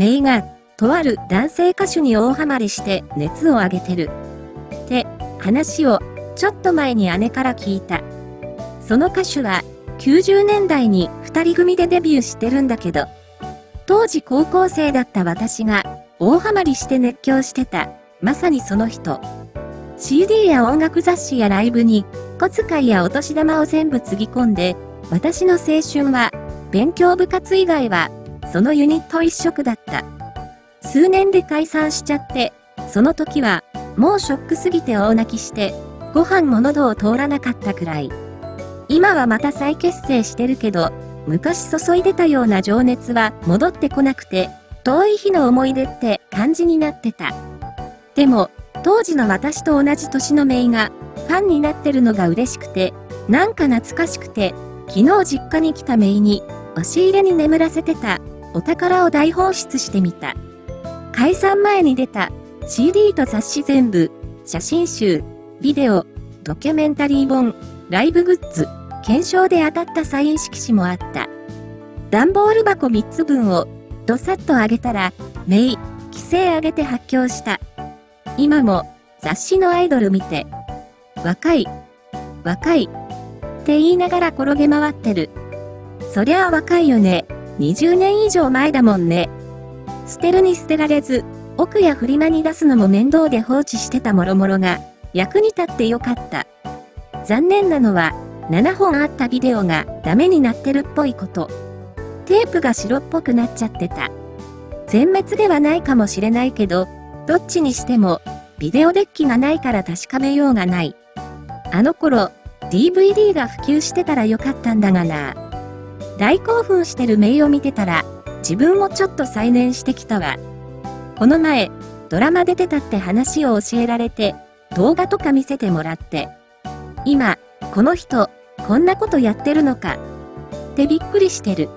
メイが、とある男性歌手に大ハマりして熱を上げてる。って、話を、ちょっと前に姉から聞いた。その歌手は、90年代に2人組でデビューしてるんだけど、当時高校生だった私が、大ハマりして熱狂してた、まさにその人。CD や音楽雑誌やライブに、小遣いやお年玉を全部つぎ込んで、私の青春は、勉強部活以外は、そのユニット一色だった。数年で解散しちゃって、その時は、もうショックすぎて大泣きして、ご飯も喉を通らなかったくらい。今はまた再結成してるけど、昔注いでたような情熱は戻ってこなくて、遠い日の思い出って感じになってた。でも、当時の私と同じ年のメイが、ファンになってるのが嬉しくて、なんか懐かしくて、昨日実家に来たメイに、押し入れに眠らせてた、お宝を大放出してみた。解散前に出た、CD と雑誌全部、写真集、ビデオ、ドキュメンタリー本、ライブグッズ、懸賞で当たったサイン色紙もあった。段ボール箱3つ分を、どさっとあげたら、メイ、規制上げて発狂した。今も、雑誌のアイドル見て、若い、って言いながら転げ回ってる。そりゃあ若いよね。20年以上前だもんね。捨てるに捨てられず、奥やフリマに出すのも面倒で放置してたもろもろが、役に立ってよかった。残念なのは、7本あったビデオがダメになってるっぽいこと。テープが白っぽくなっちゃってた。全滅ではないかもしれないけど、どっちにしても、ビデオデッキがないから確かめようがない。あの頃、DVD が普及してたらよかったんだがな。大興奮してるメイを見てたら、自分もちょっと再燃してきたわ。この前、ドラマ出てたって話を教えられて、動画とか見せてもらって。今、この人、こんなことやってるのか。ってびっくりしてる。